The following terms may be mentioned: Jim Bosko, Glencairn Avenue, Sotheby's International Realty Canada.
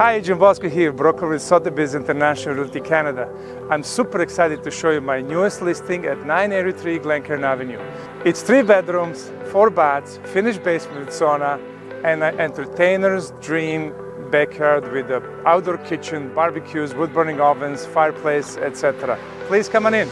Hi, Jim Bosko here, broker with Sotheby's International Realty Canada. I'm super excited to show you my newest listing at 983 Glencairn Avenue. It's 3 bedrooms, 4 baths, finished basement with sauna, and an entertainer's dream backyard with an outdoor kitchen, barbecues, wood burning ovens, fireplace, etc. Please come on in.